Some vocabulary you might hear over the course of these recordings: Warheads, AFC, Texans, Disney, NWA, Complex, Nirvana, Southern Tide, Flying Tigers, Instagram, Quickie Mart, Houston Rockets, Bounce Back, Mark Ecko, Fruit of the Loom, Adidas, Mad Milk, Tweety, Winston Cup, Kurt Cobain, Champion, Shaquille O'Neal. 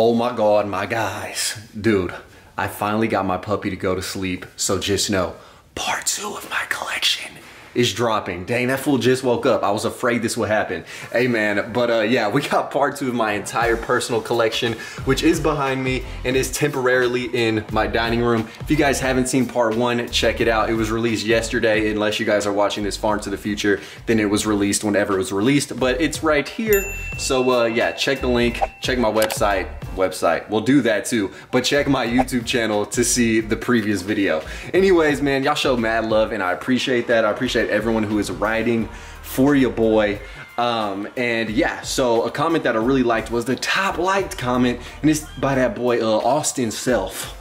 Oh my God, my guys. Dude, I finally got my puppy to go to sleep, so just know, part two of my collection is dropping. Dang, that fool just woke up. I was afraid this would happen. Hey man, but yeah, we got part two of my entire personal collection, which is behind me and is temporarily in my dining room. If you guys haven't seen part one, check it out. It was released yesterday. Unless you guys are watching this far into the future, then it was released whenever it was released, but it's right here. So yeah, check the link, check my website. We'll do that too, but check my YouTube channel to see the previous video. Anyways, man, y'all show mad love and I appreciate that. I appreciate everyone who is riding for your boy. And yeah, so a comment that I really liked was the top liked comment, and it's by that boy Austin Self,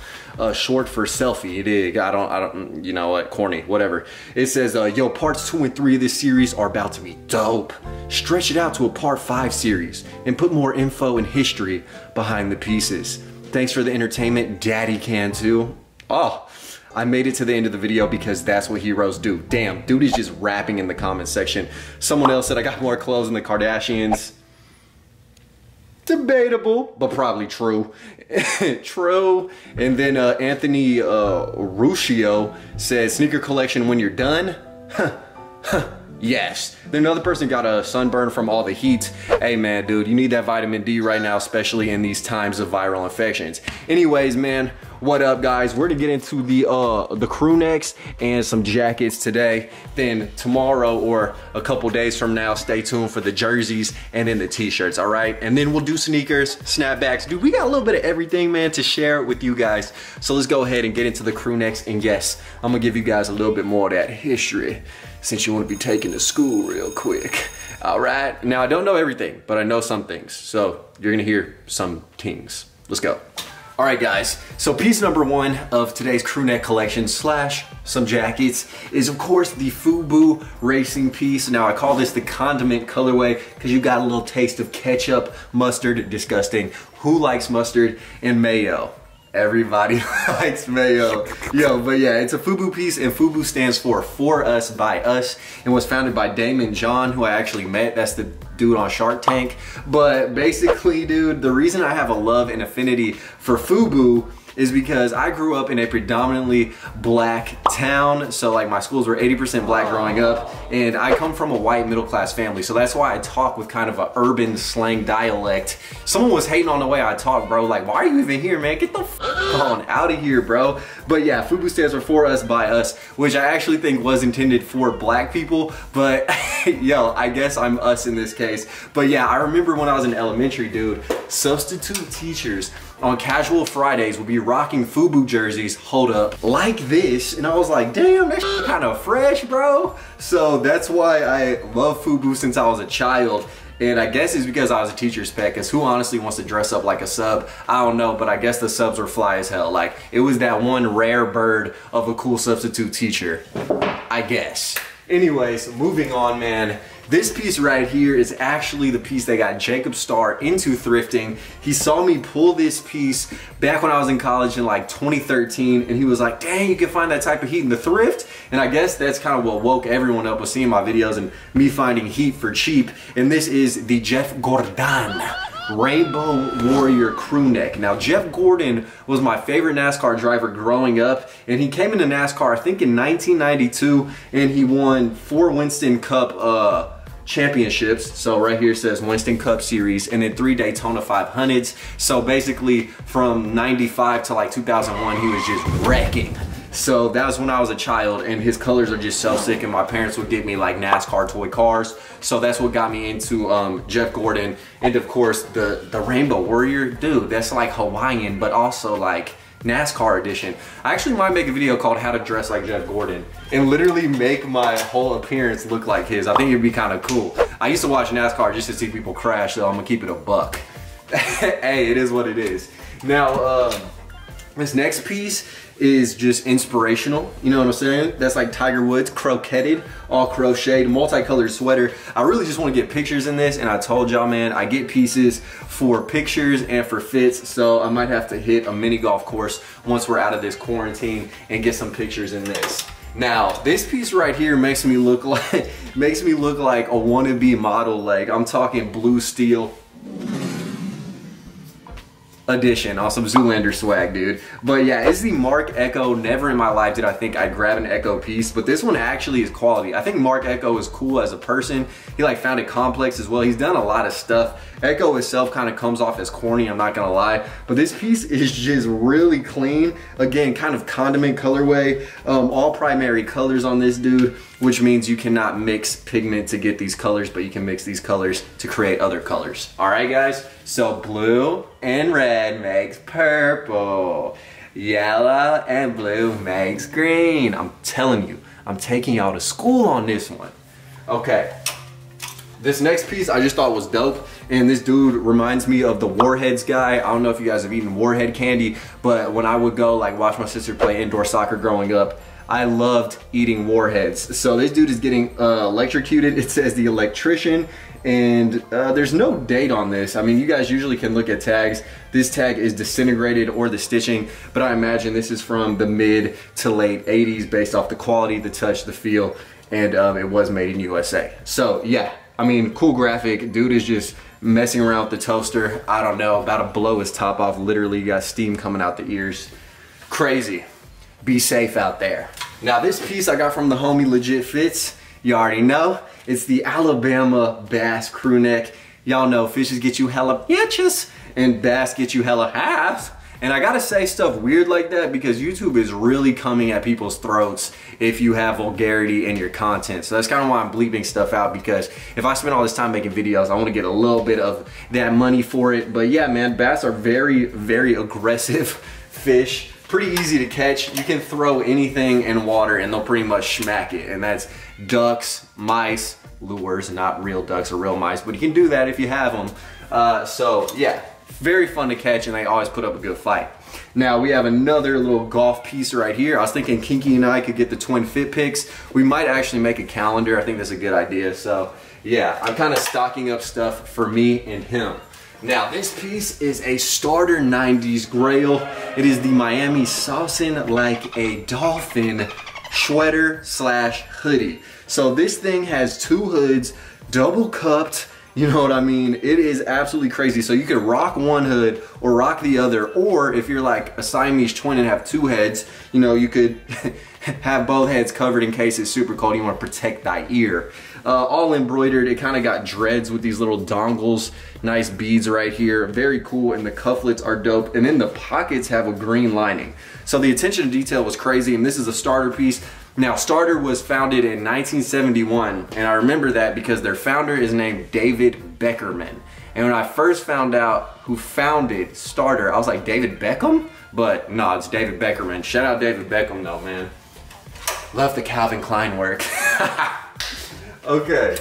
short for selfie. You dig? I don't, you know what, corny, whatever. It says, yo, parts 2 and 3 of this series are about to be dope. Stretch it out to a part 5 series and put more info and history behind the pieces. Thanks for the entertainment, Daddy Can Too. Oh, I made it to the end of the video because that's what heroes do. Damn, dude is just rapping in the comment section. Someone else said I got more clothes than the Kardashians. Debatable, but probably true. True. And then Anthony Ruscio says, sneaker collection when you're done? Huh. Huh. Yes. Then another person got a sunburn from all the heat. Hey man, dude, you need that vitamin D right now, especially in these times of viral infections. Anyways, man, what up guys? We're gonna get into the crew necks and some jackets today. Then tomorrow or a couple days from now, stay tuned for the jerseys and then the t-shirts, all right? And then we'll do sneakers, snapbacks. Dude, we got a little bit of everything, man, to share with you guys. So let's go ahead and get into the crew necks. And yes, I'm gonna give you guys a little bit more of that history since you wanna be taken to school real quick. All right, now I don't know everything, but I know some things. So you're gonna hear some things. Let's go. All right guys, so piece number one of today's crew neck collection slash some jackets is of course the FUBU racing piece. Now I call this the condiment colorway because you got a little taste of ketchup, mustard, disgusting. Who likes mustard and mayo? Everybody likes mayo. Yo, but yeah, it's a FUBU piece, and FUBU stands for us, by us, and was founded by Damon John, who I actually met. That's the dude on Shark Tank. But basically, dude, the reason I have a love and affinity for FUBU is because I grew up in a predominantly black town. So like my schools were 80% black growing up, and I come from a white middle class family. So that's why I talk with kind of an urban slang dialect. Someone was hating on the way I talk, bro. Like, why are you even here, man? Get the f on out of here, bro. But yeah, FUBU stands for us, by us, which I actually think was intended for black people. But yo, I guess I'm us in this case. But yeah, I remember when I was in elementary, dude, substitute teachers on casual Fridays would be rocking FUBU jerseys, hold up, like this. And I was like, damn, that's kind of fresh, bro. So that's why I love FUBU since I was a child. And I guess it's because I was a teacher's pet, because who honestly wants to dress up like a sub? I don't know, but I guess the subs were fly as hell. Like, it was that one rare bird of a cool substitute teacher, I guess. Anyways, moving on, man. This piece right here is actually the piece that got Jacob Starr into thrifting. He saw me pull this piece back when I was in college in like 2013, and he was like, dang, you can find that type of heat in the thrift? And I guess that's kind of what woke everyone up with seeing my videos and me finding heat for cheap. And this is the Jeff Gordon Rainbow Warrior crew neck. Now, Jeff Gordon was my favorite NASCAR driver growing up, and he came into NASCAR, I think in 1992, and he won 4 Winston Cup championships. So right here says Winston Cup series, and then 3 Daytona 500s. So basically from 95 to like 2001, he was just wrecking. So that was when I was a child, and his colors are just so sick, and my parents would get me like NASCAR toy cars. So that's what got me into Jeff Gordon. And of course the Rainbow Warrior, dude, that's like Hawaiian, but also like NASCAR edition. I actually might make a video called How to Dress Like Jeff Gordon and literally make my whole appearance look like his. I think it'd be kind of cool. I used to watch NASCAR just to see people crash, so I'm gonna keep it a buck. Hey, it is what it is. Now, this next piece is just inspirational, you know what I'm saying? That's like Tiger Woods, crocheted, all crocheted, multicolored sweater. I really just want to get pictures in this, and I told y'all, man, I get pieces for pictures and for fits, so I might have to hit a mini golf course once we're out of this quarantine and get some pictures in this. Now, this piece right here makes me look like a wannabe model. Like, I'm talking blue steel. edition on some Zoolander swag, dude. But yeah, it's the Mark Ecko. Never in my life did I think I'd grab an Ecko piece, but this one actually is quality. I think Mark Ecko is cool as a person. He like founded Complex as well. He's done a lot of stuff. Ecko itself kind of comes off as corny, I'm not gonna lie, but this piece is just really clean. Again, kind of condiment colorway, all primary colors on this dude, which means you cannot mix pigment to get these colors, but you can mix these colors to create other colors. All right, guys, so blue and red makes purple. Yellow and blue makes green. I'm telling you, I'm taking y'all to school on this one. Okay, this next piece I just thought was dope. And this dude reminds me of the Warheads guy. I don't know if you guys have eaten Warhead candy, but when I would go like watch my sister play indoor soccer growing up, I loved eating Warheads. So this dude is getting electrocuted. It says the electrician, and there's no date on this. I mean, you guys usually can look at tags. This tag is disintegrated or the stitching, but I imagine this is from the mid to late 80s based off the quality, the touch, the feel, and it was made in USA. So yeah, I mean, cool graphic. Dude is just messing around with the toaster. I don't know, about to blow his top off. Literally got steam coming out the ears. Crazy. Be safe out there. Now this piece I got from the homie Legit Fits. You already know. It's the Alabama bass crew neck. Y'all know fishes get you hella itches and bass get you hella halves. And I gotta say stuff weird like that because YouTube is really coming at people's throats if you have vulgarity in your content. So that's kind of why I'm bleeping stuff out, because if I spend all this time making videos, I want to get a little bit of that money for it. But yeah, man, bass are very, very aggressive fish. Pretty easy to catch. You can throw anything in water and they'll pretty much smack it. And that's ducks, mice, lures, not real ducks or real mice, but you can do that if you have them. So yeah, very fun to catch and they always put up a good fight. Now we have another little golf piece right here. I was thinking Kinky and I could get the twin fit picks. We might actually make a calendar. I think that's a good idea. So yeah, I'm kind of stocking up stuff for me and him. Now this piece is a Starter 90s grail. It is the Miami Saucin' Like a Dolphin sweater slash hoodie. So this thing has two hoods, double cupped. You know what I mean? It is absolutely crazy. So you could rock one hood or rock the other, or if you're like a Siamese twin and have two heads, you know, you could have both heads covered in case it's super cold. You want to protect thy ear. All embroidered. It kind of got dreads with these little dongles, nice beads right here. Very cool, and the cufflets are dope. And then the pockets have a green lining. So the attention to detail was crazy, and this is a Starter piece. Now, Starter was founded in 1971, and I remember that because their founder is named David Beckerman. And when I first found out who founded Starter, I was like, David Beckham? But no, it's David Beckerman. Shout out David Beckham though, man. Love the Calvin Klein work. Okay,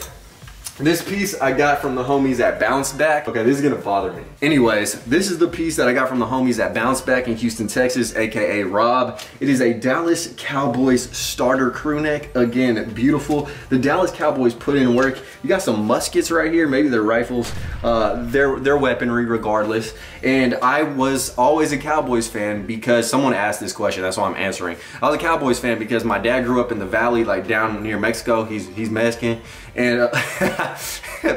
this piece I got from the homies at Bounce Back. Okay, this is gonna bother me. Anyways, this is the piece that I got from the homies at Bounce Back in Houston, Texas, AKA Rob. It is a Dallas Cowboys Starter crew neck. Again, beautiful. The Dallas Cowboys put in work. You got some muskets right here, maybe they're rifles, their weaponry regardless. And I was always a Cowboys fan because someone asked this question, that's why I'm answering. I was a Cowboys fan because my dad grew up in the valley, like down near Mexico. He's Mexican. And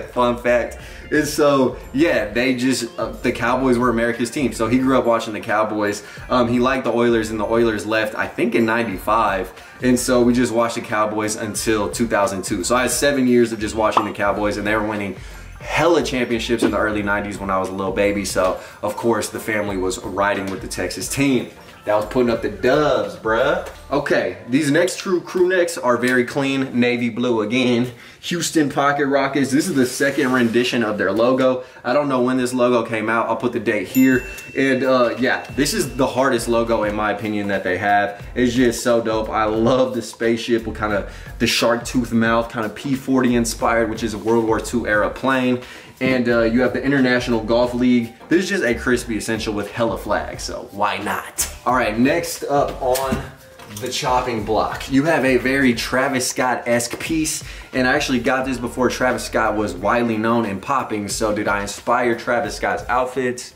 fun fact. And so yeah, they just the Cowboys were America's team, so he grew up watching the Cowboys. He liked the Oilers, and the Oilers left I think in '95, and so we just watched the Cowboys until 2002. So I had 7 years of just watching the Cowboys, and they were winning hella championships in the early 90s when I was a little baby. So of course the family was riding with the Texas team. That was putting up the dubs, bruh. Okay, these next true crew necks are very clean. Navy blue again. Houston Pocket Rockets. This is the second rendition of their logo. I don't know when this logo came out. I'll put the date here. And yeah, this is the hardest logo in my opinion that they have. It's just so dope. I love the spaceship with kind of the shark tooth mouth, kind of P-40 inspired, which is a World War II era plane. And you have the International Golf League. This is just a crispy essential with hella flags, so why not? All right, next up on the chopping block, you have a very Travis Scott-esque piece, and I actually got this before Travis Scott was widely known and popping. So did I inspire Travis Scott's outfits?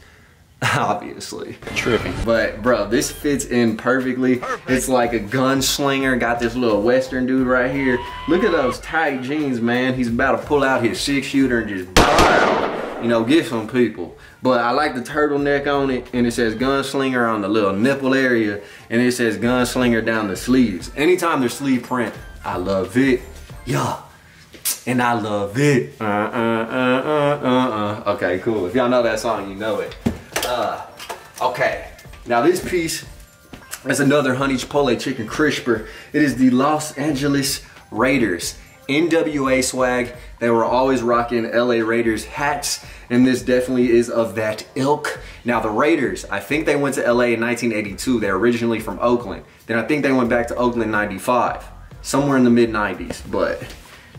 Obviously. Tripping. But bro, this fits in perfectly. Perfect. It's like a gunslinger. Got this little Western dude right here. Look at those tight jeans, man. He's about to pull out his six shooter and just bow. you know, get some people. But I like the turtleneck on it, and it says Gunslinger on the little nipple area, and it says Gunslinger down the sleeves. Anytime there's sleeve print, I love it. Yeah, and I love it. Okay, cool. If y'all know that song, you know it. Okay, now this piece is another honey chipotle chicken crisper. It is the Los Angeles Raiders. NWA swag. They were always rocking LA Raiders hats, and this definitely is of that ilk. Now the Raiders, I think they went to LA in 1982. They're originally from Oakland. Then I think they went back to Oakland in 95. Somewhere in the mid 90s, but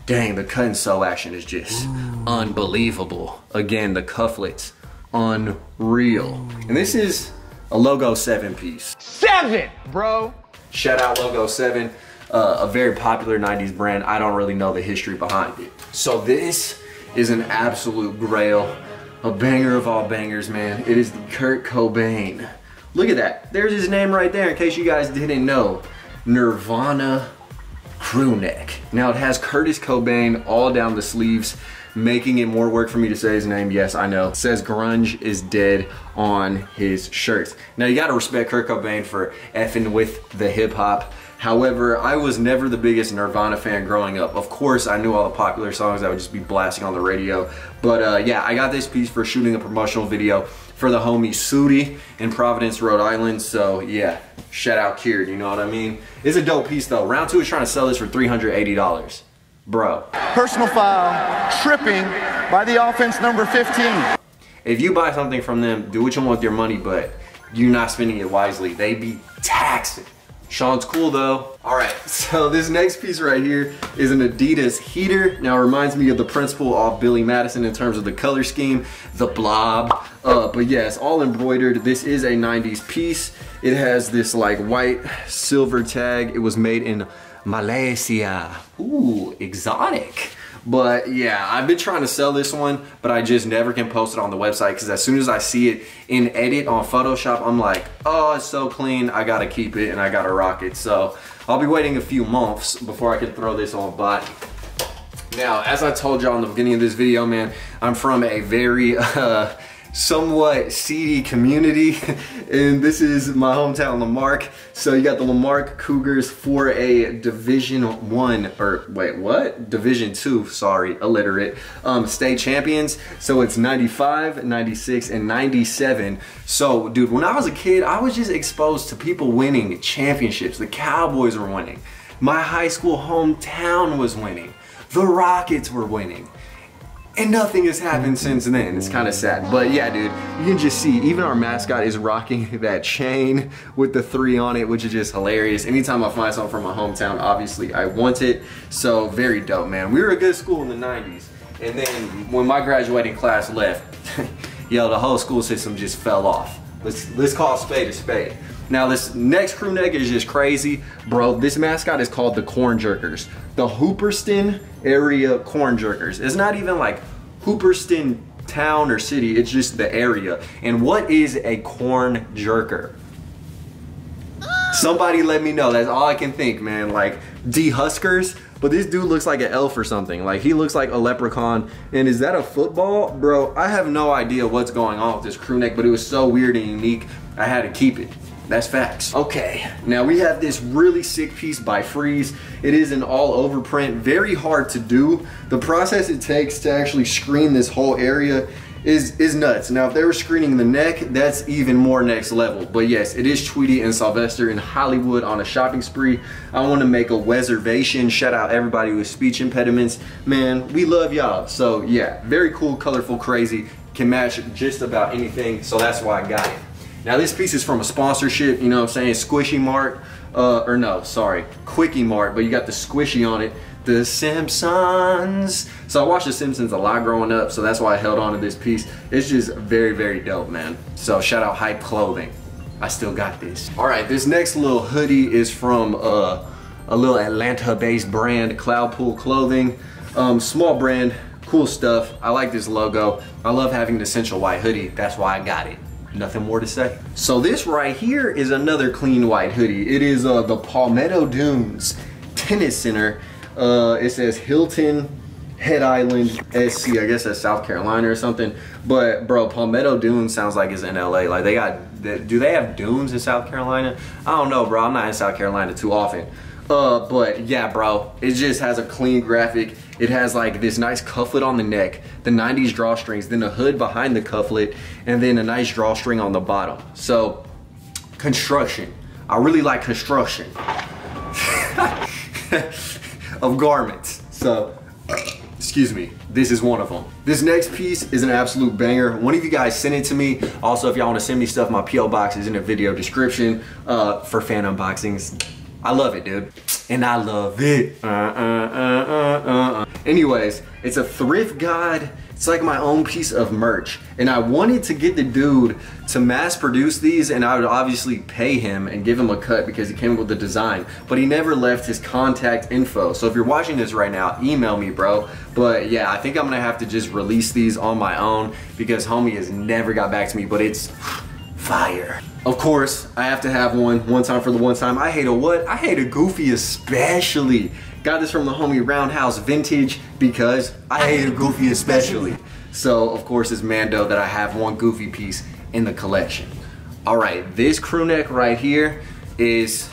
dang, the cut and sew action is just unbelievable. Again, the cufflets, unreal. And this is a Logo 7 piece. 7, bro. Shout out Logo 7. A very popular 90s brand. I don't really know the history behind it. So this is an absolute grail, a banger of all bangers, man. It is the Kurt Cobain. Look at that. There's his name right there in case you guys didn't know. Nirvana crew neck. Now it has Curtis Cobain all down the sleeves, making it more work for me to say his name. Yes, I know. It says grunge is dead on his shirts. Now you gotta respect Kurt Cobain for effing with the hip hop. However, I was never the biggest Nirvana fan growing up. Of course, I knew all the popular songs that would just be blasting on the radio. But yeah, I got this piece for shooting a promotional video for the homie Sudi in Providence, Rhode Island. So yeah, shout out Kieran, you know what I mean? It's a dope piece though. Round 2 is trying to sell this for $380. Bro. Personal foul, tripping by the offense number 15. If you buy something from them, do what you want with your money, but you're not spending it wisely. They be taxing. Sean's cool though. All right, so this next piece right here is an Adidas heater. Now it reminds me of the principal of Billy Madison in terms of the color scheme, the blob. But yeah, it's all embroidered. This is a 90s piece. It has this like white silver tag. It was made in Malaysia. Ooh, exotic. But yeah, I've been trying to sell this one, but I just never can post it on the website because as soon as I see it in edit on Photoshop, I'm like, oh, it's so clean. I gotta keep it and I gotta rock it. So I'll be waiting a few months before I can throw this on body. Now, as I told y'all in the beginning of this video, man, I'm from a very somewhat seedy community, and this is my hometown Lamarck. So you got the Lamarck Cougars for a Division 1, or wait, what? Division 2, sorry, illiterate, state champions. So it's 95, 96, and 97. So dude, when I was a kid, I was just exposed to people winning championships. The Cowboys were winning. My high school hometown was winning. The Rockets were winning. And nothing has happened since then. It's kind of sad, but yeah, dude, you can just see, even our mascot is rocking that chain with the 3 on it, which is just hilarious. Anytime I find something from my hometown, obviously I want it. So very dope, man. We were a good school in the 90s. And then when my graduating class left, yo, the whole school system just fell off. Let's call a spade a spade. Now this next crew neck is just crazy. Bro, this mascot is called the Corn Jerkers. The Hooperston area Corn Jerkers. It's not even like Hooperston town or city, it's just the area. And what is a corn jerker? Somebody let me know, that's all I can think, man. Like D-Huskers? But this dude looks like an elf or something. Like he looks like a leprechaun. And is that a football? Bro, I have no idea what's going on with this crew neck, but it was so weird and unique, I had to keep it. That's facts. Okay, now we have this really sick piece by Freeze. It is an all over print, very hard to do. The process it takes to actually screen this whole area is nuts. Now, if they were screening the neck, that's even more next level. But yes, it is Tweety and Sylvester in Hollywood on a shopping spree. I want to make a reservation. Shout out everybody with speech impediments. Man, we love y'all. So yeah, very cool, colorful, crazy. Can match just about anything. So that's why I got it. Now this piece is from a sponsorship, you know what I'm saying, Squishy Mart, or no, sorry, Quickie Mart, but you got the squishy on it, the Simpsons. So I watched the Simpsons a lot growing up, so that's why I held on to this piece. It's just very, very dope, man. So shout out Hype Clothing. I still got this. All right, this next little hoodie is from a little Atlanta-based brand, Cloudpool Clothing, small brand, cool stuff. I like this logo. I love having the essential white hoodie, that's why I got it. Nothing more to say. So this right here is another clean white hoodie. It is the Palmetto Dunes Tennis Center. It says Hilton Head Island, SC, I guess that's South Carolina or something. But bro, Palmetto Dunes sounds like it's in LA. Like they got, do they have dunes in South Carolina? I don't know, bro, I'm not in South Carolina too often. But yeah, bro, it just has a clean graphic. It has like this nice cufflet on the neck, the 90s drawstrings, then a hood behind the cufflet, and then a nice drawstring on the bottom. So, construction. I really like construction of garments. So, excuse me, this is one of them. This next piece is an absolute banger. One of you guys sent it to me. Also, if y'all want to send me stuff, my PO box is in the video description for fan unboxings. I love it, dude, and I love it. Anyways, it's a Thrift God. It's like my own piece of merch, and I wanted to get the dude to mass produce these, and I would obviously pay him and give him a cut because he came up with the design, but he never left his contact info. So if you're watching this right now, email me, bro. But yeah, I think I'm gonna have to just release these on my own because homie has never got back to me, but it's fire. Of course, I have to have one time for the one time. I hate a what? I hate a Goofy especially. Got this from the homie Roundhouse Vintage because I hate a Goofy especially. So, of course, it's Mando that I have one Goofy piece in the collection. All right, this crew neck right here is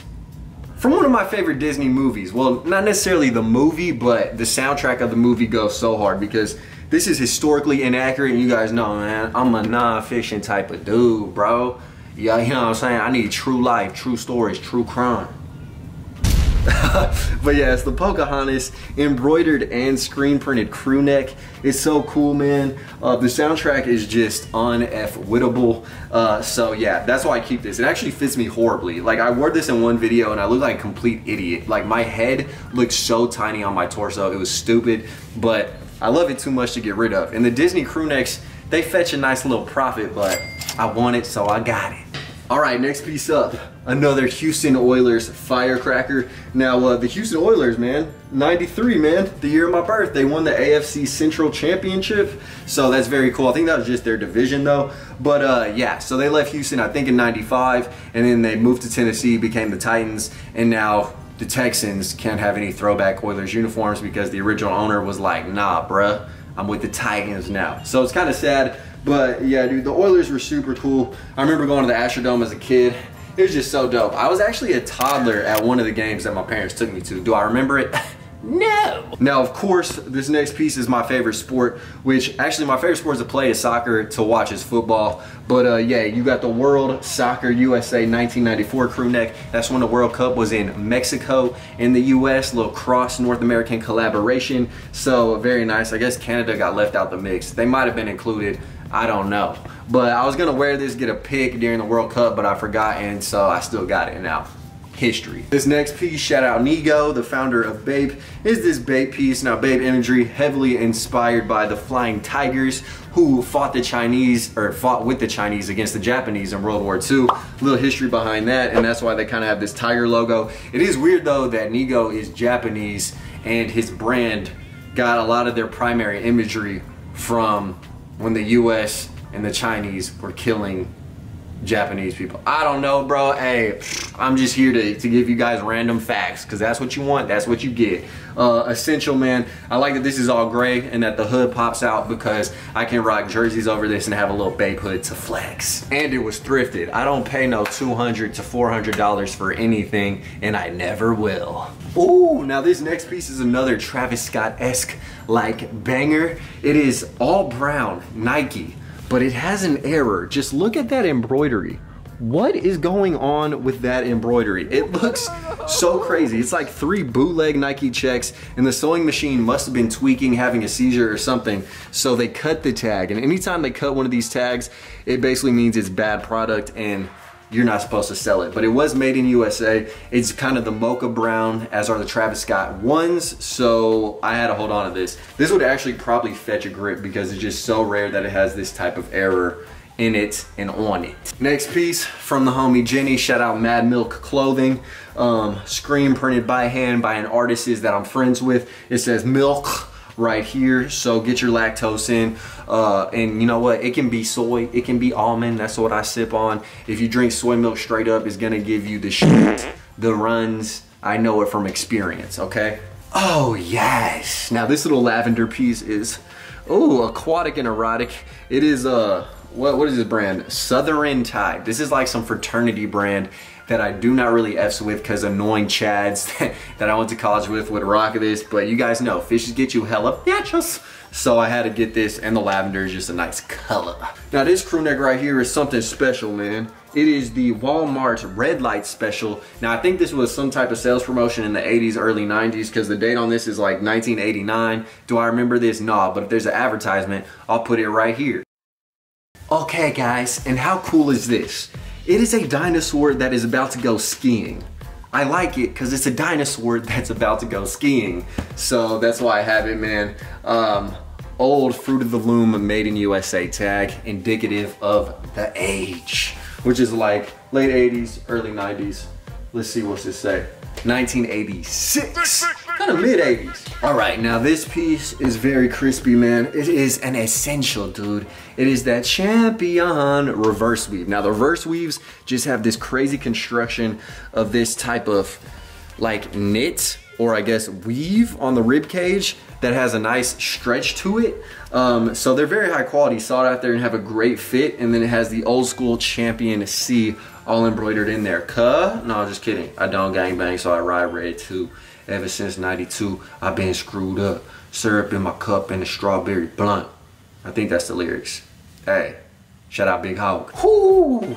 from one of my favorite Disney movies. Well, not necessarily the movie, but the soundtrack of the movie goes so hard because this is historically inaccurate, and you guys know, man, I'm a non-fiction type of dude, bro. Yeah, you know what I'm saying? I need true life, true stories, true crime. But yeah, it's the Pocahontas embroidered and screen printed crew neck. It's so cool, man. The soundtrack is just un-F-wittable. So yeah, that's why I keep this. It actually fits me horribly. Like I wore this in one video and I looked like a complete idiot. Like my head looked so tiny on my torso. It was stupid, but I love it too much to get rid of. And the Disney crew necks, they fetch a nice little profit, but I want it, so I got it. All right, next piece up, another Houston Oilers firecracker. Now, the Houston Oilers, man, 93, man, the year of my birth. They won the AFC Central Championship, so that's very cool. I think that was just their division, though. But, yeah, so they left Houston, I think, in 95, and then they moved to Tennessee, became the Titans, and now the Texans can't have any throwback Oilers uniforms because the original owner was like, nah, bruh, I'm with the Titans now. So it's kind of sad. But yeah, dude, the Oilers were super cool. I remember going to the Astrodome as a kid. It was just so dope. I was actually a toddler at one of the games that my parents took me to. Do I remember it? No! Now, of course, this next piece is my favorite sport, which actually my favorite sport to play is soccer, to watch is football. But yeah, you got the World Soccer USA 1994 crew neck. That's when the World Cup was in Mexico and the US, little cross North American collaboration. So very nice. I guess Canada got left out the mix. They might have been included. I don't know, but I was gonna wear this, get a pick during the World Cup, but I forgot, and so I still got it now. History. This next piece, shout out Nigo, the founder of Bape, is this Bape piece. Now, Bape imagery heavily inspired by the flying tigers who fought the Chinese, or fought with the Chinese against the Japanese in World War II. A little history behind that, and that's why they kind of have this tiger logo. It is weird though that Nigo is Japanese, and his brand got a lot of their primary imagery from when the US and the Chinese were killing Japanese people. I don't know, bro. Hey, I'm just here to give you guys random facts because that's what you want, that's what you get. Essential, man. I like that this is all gray and that the hood pops out because I can rock jerseys over this and have a little Bape hood to flex. And it was thrifted. I don't pay no $200 to $400 for anything, and I never will. Ooh, now this next piece is another Travis Scott-esque like banger. It is all brown Nike, but it has an error. Just look at that embroidery. What is going on with that embroidery? It looks so crazy. It's like three bootleg Nike checks, and the sewing machine must have been tweaking, having a seizure or something, so they cut the tag. And anytime they cut one of these tags, it basically means it's bad product and you're not supposed to sell it. But it was made in USA. It's kind of the mocha brown, as are the Travis Scott ones, so I had to hold on to this. This would actually probably fetch a grip because it's just so rare that it has this type of error in it and on it. Next piece from the homie Jenny, shout out Mad Milk Clothing. Screen printed by hand by an artist that I'm friends with. It says milk right here, so get your lactose in. And you know what, it can be soy, it can be almond, that's what I sip on. If you drink soy milk straight up, it's gonna give you the shit, the runs. I know it from experience, okay? Oh yes. Now this little lavender piece is, oh, aquatic and erotic. It is what is this brand? Southern Tide. This is like some fraternity brand that I do not really F's with because annoying chads that I went to college with would rock this, but you guys know, fishes get you hella bitches. So I had to get this, and the lavender is just a nice color. Now this crew neck right here is something special, man. It is the Walmart Red Light Special. Now I think this was some type of sales promotion in the 80s, early 90s, because the date on this is like 1989. Do I remember this? No, but if there's an advertisement, I'll put it right here. Okay guys, and how cool is this? It is a dinosaur that is about to go skiing. I like it because it's a dinosaur that's about to go skiing. So that's why I have it, man. Old Fruit of the Loom Made in USA tag, indicative of the age, which is like late 80s, early 90s. Let's see, what's this say? 1986, kind of mid 80s. All right, now this piece is very crispy, man. It is an essential, dude. It is that Champion reverse weave. Now the reverse weaves just have this crazy construction of this type of like knit, or I guess weave on the rib cage that has a nice stretch to it. So they're very high quality, sought out there, and have a great fit. And then it has the old school Champion C all embroidered in there. Cuh? No, just kidding. I don't gangbang, so I ride red too. Ever since 92, I've been screwed up. Syrup in my cup and a strawberry blunt. I think that's the lyrics. Hey, shout out Big Hog. Whoo!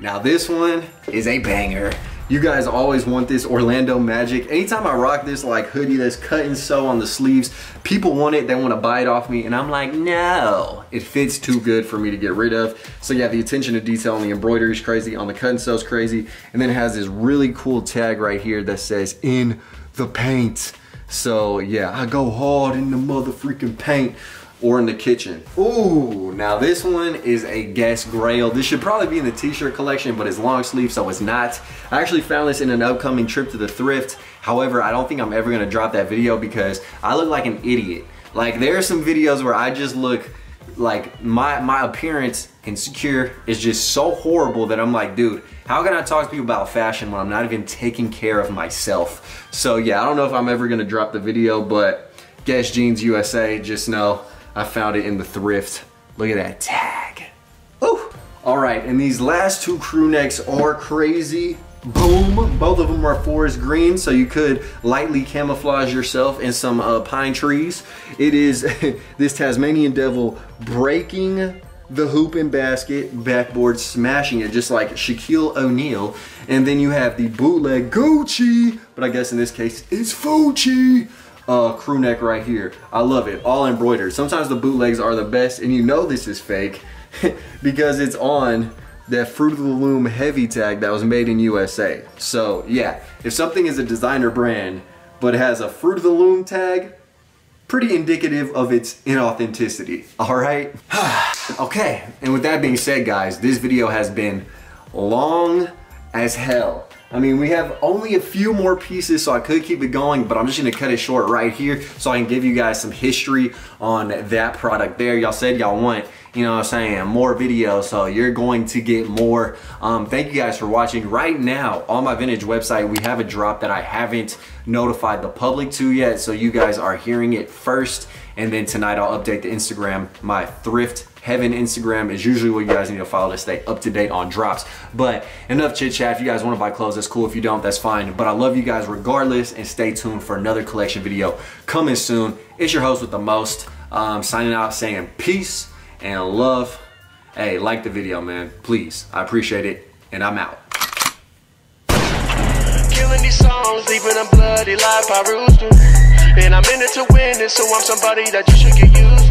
Now this one is a banger. You guys always want this Orlando Magic. Anytime I rock this like hoodie that's cut and sew on the sleeves, people want it, they want to buy it off me, and I'm like, no. It fits too good for me to get rid of. So yeah, the attention to detail on the embroidery is crazy, on the cut and sew is crazy, and then it has this really cool tag right here that says, in the paint. So yeah, I go hard in the mother freaking paint, or in the kitchen. Ooh, now this one is a guest grail. This should probably be in the t-shirt collection, but it's long sleeve, so it's not. I actually found this in an upcoming trip to the thrift. However, I don't think I'm ever gonna drop that video because I look like an idiot. Like, there are some videos where I just look like my appearance insecure is just so horrible that I'm like, dude, how can I talk to people about fashion when I'm not even taking care of myself? So yeah, I don't know if I'm ever gonna drop the video, but Guess Jeans USA, just know, I found it in the thrift. Look at that tag. Ooh. All right, and these last two crew necks are crazy. Boom, both of them are forest green, so you could lightly camouflage yourself in some pine trees. It is this Tasmanian devil breaking the hoop and basket, backboard smashing it, just like Shaquille O'Neal. And then you have the bootleg Gucci, but I guess in this case, it's Fucci. Crew neck right here. I love it, all embroidered. Sometimes the bootlegs are the best, and you know this is fake because it's on that Fruit of the Loom heavy tag that was made in USA. So yeah, if something is a designer brand but has a Fruit of the Loom tag, pretty indicative of its inauthenticity, all right? Okay, and with that being said, guys, this video has been long as hell. I mean, we have only a few more pieces, so I could keep it going, but I'm just gonna cut it short right here so I can give you guys some history on that product there. Y'all said y'all want, you know what I'm saying, more videos, so you're going to get more. Thank you guys for watching. Right now, on my vintage website, we have a drop that I haven't notified the public to yet, so you guys are hearing it first, and then tonight I'll update the Instagram. My Thrift Heaven Instagram is usually what you guys need to follow to stay up to date on drops. But enough chit chat. If you guys want to buy clothes, that's cool. If you don't, that's fine. But I love you guys regardless, and stay tuned for another collection video coming soon. It's your host with the most, signing out, saying peace and love. Hey, like the video, man, please. I appreciate it, and I'm out. Killing these songs, leaving a bloody life I roost, and I'm in it to win it, so I'm somebody that you should get used to.